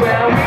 Well,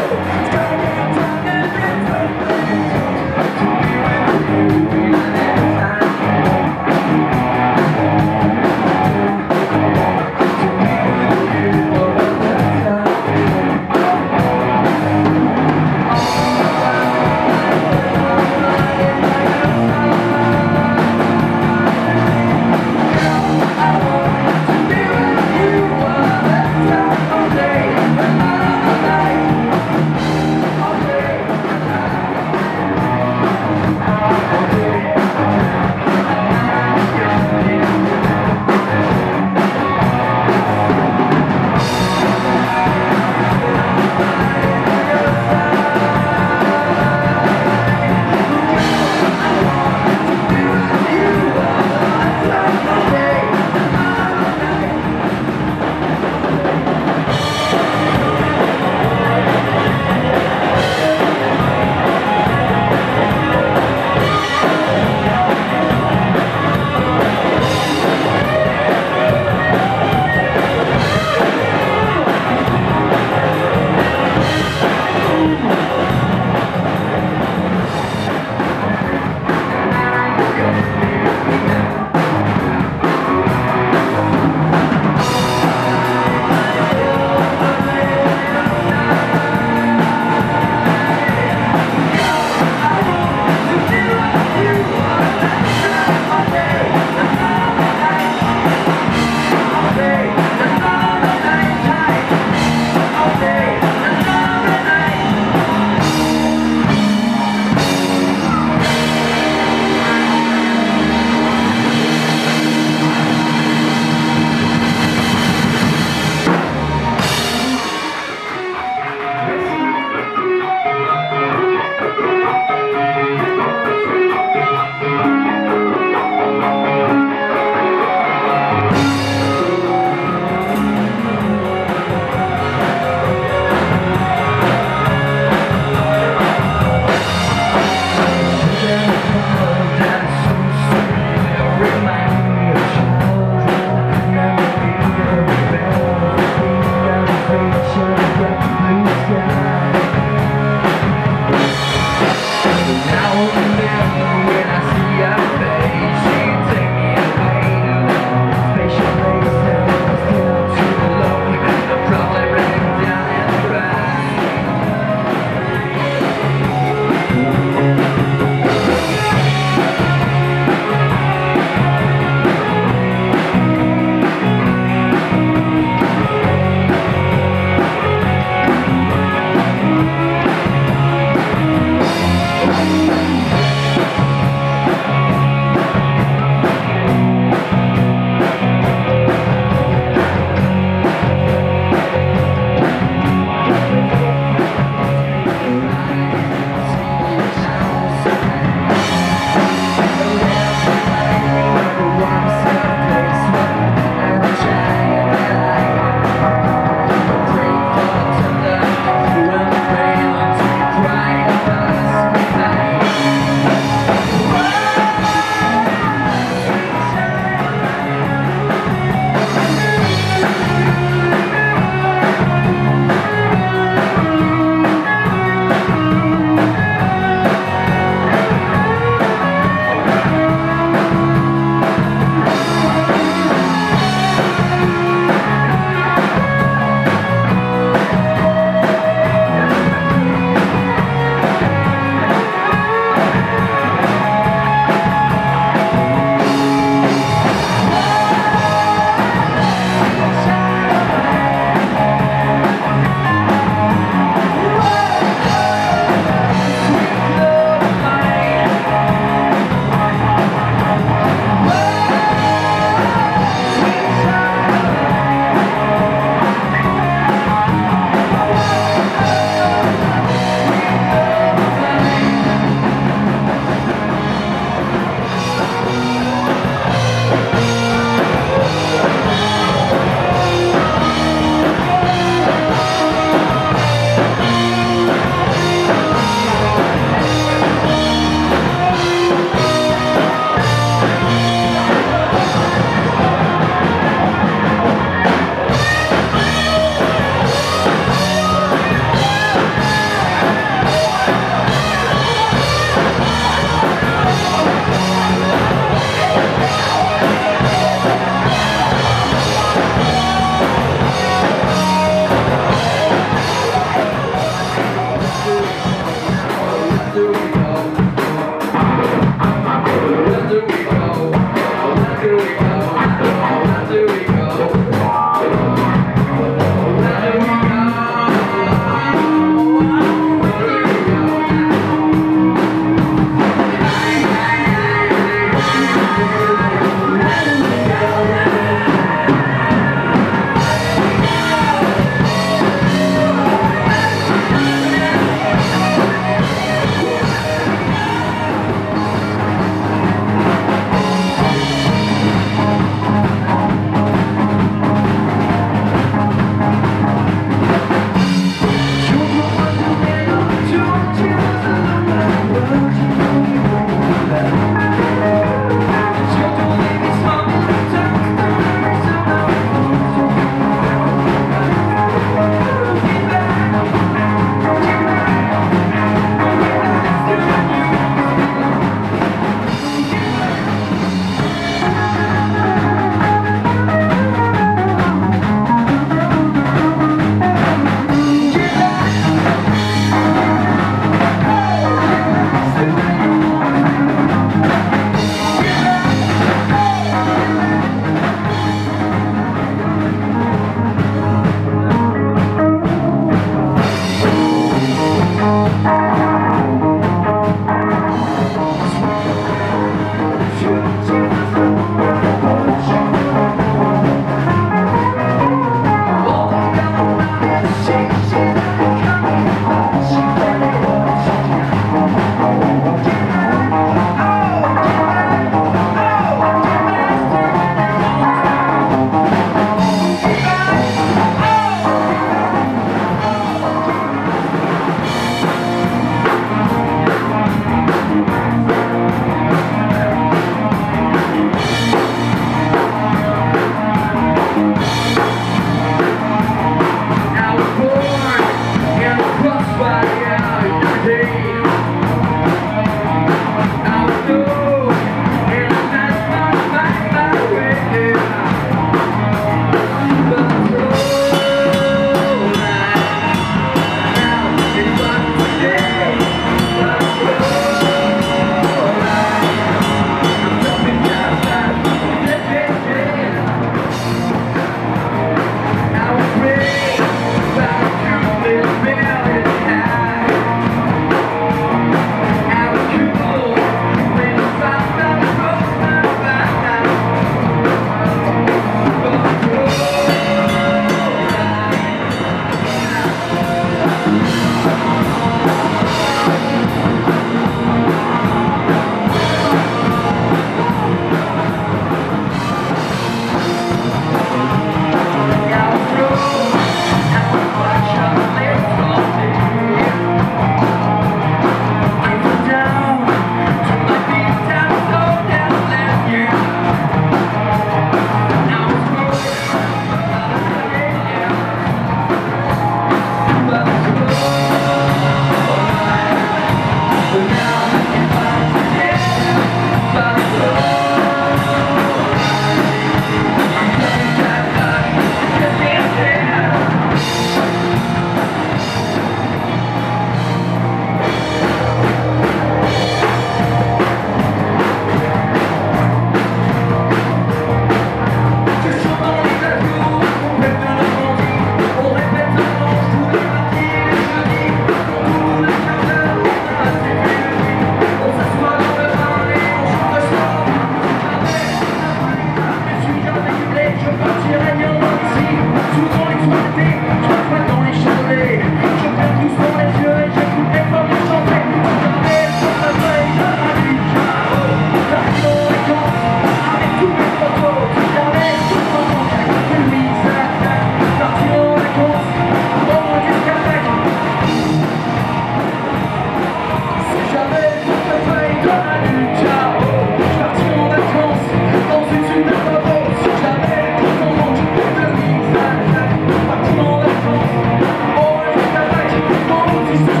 Night goes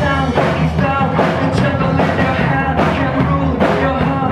down, ladies down, and trembling in your hand, I can rule your heart.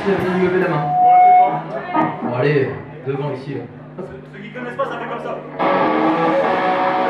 aussi la venue lever la main. Bon, allez, devant ici. Là. Ceux qui connaissent pas, ça fait comme ça.